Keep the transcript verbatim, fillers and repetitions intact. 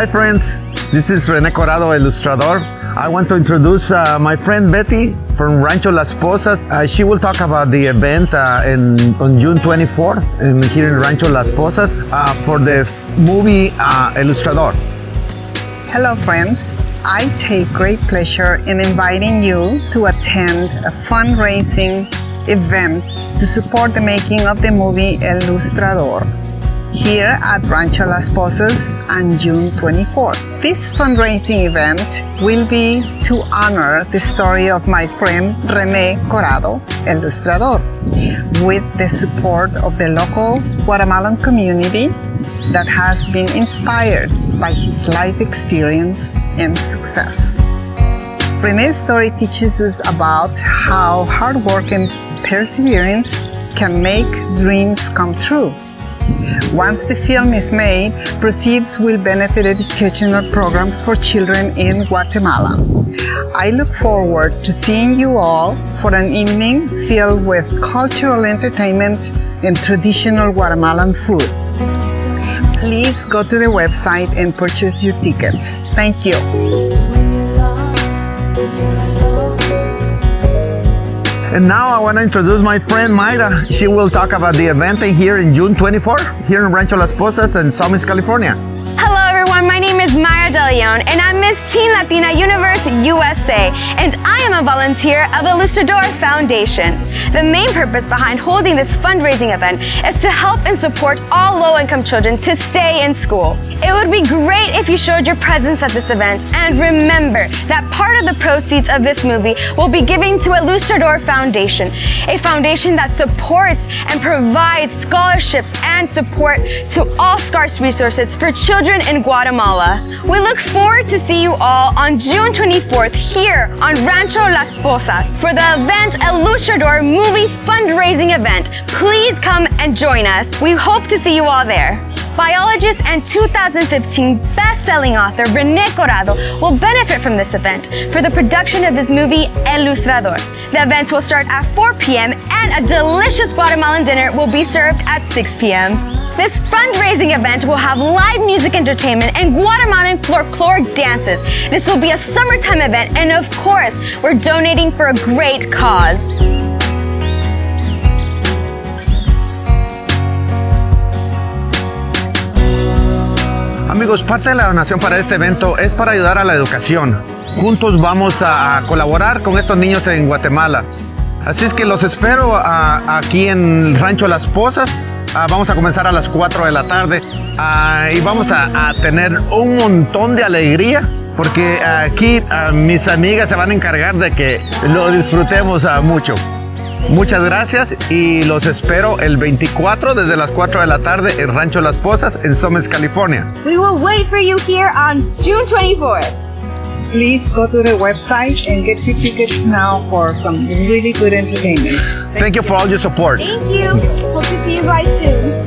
Hi friends, this is René Corado, El Ilustrador. I want to introduce uh, my friend Betty from Rancho Las Posas. Uh, she will talk about the event uh, in, on June twenty-fourth in, here in Rancho Las Posas uh, for the movie uh, El Ilustrador. Hello friends, I take great pleasure in inviting you to attend a fundraising event to support the making of the movie El Lustrador here at Rancho Las Posas on June twenty-fourth. This fundraising event will be to honor the story of my friend René Corado, El Lustrador, with the support of the local Guatemalan community that has been inspired by his life experience and success. René's story teaches us about how hard work and perseverance can make dreams come true. Once the film is made, proceeds will benefit educational programs for children in Guatemala. I look forward to seeing you all for an evening filled with cultural entertainment and traditional Guatemalan food. Please go to the website and purchase your tickets. Thank you. And now I want to introduce my friend Mayra. She will talk about the event here in June twenty-fourth, here in Rancho Las Posas in Summit, California. Hello everyone, my name is Mayra De Leon and I'm Miss Teen Latina Universe U S A, and I am a volunteer of the El Lustrador Foundation. The main purpose behind holding this fundraising event is to help and support all low-income children to stay in school. It would be great if you showed your presence at this event, and remember that part of the proceeds of this movie will be given to El Lustrador Foundation, a foundation that supports and provides scholarships and support to all scarce resources for children in Guatemala. We look forward to see you all on June twenty-fourth here on Rancho Las Posas for the event El Lustrador Movie Fundraising Event. Please come and join us. We hope to see you all there. Biologist and two thousand fifteen best-selling author René Corado will benefit from this event for the production of his movie El Lustrador. The event will start at four p m and a delicious Guatemalan dinner will be served at six p m This fundraising event will have live music entertainment and Guatemalan folkloric dances. This will be a summertime event, and of course, we're donating for a great cause. Amigos, parte de la donación para este evento es para ayudar a la educación. Juntos vamos a colaborar con estos niños en Guatemala. Así es que los espero a, aquí en Rancho Las Posas. Ah, vamos a comenzar a las cuatro de la tarde ah, y vamos a, a tener un montón de alegría, porque aquí ah, mis amigas se van a encargar de que lo disfrutemos ah, mucho. Muchas gracias y los espero el veinticuatro desde las cuatro de la tarde en Rancho Las Posas en Summit, California. We will wait for you here on June twenty-fourth. Please go to the website and get your tickets now for some really good entertainment. Thank, Thank you for all your support. Thank you. Hope to see you guys soon.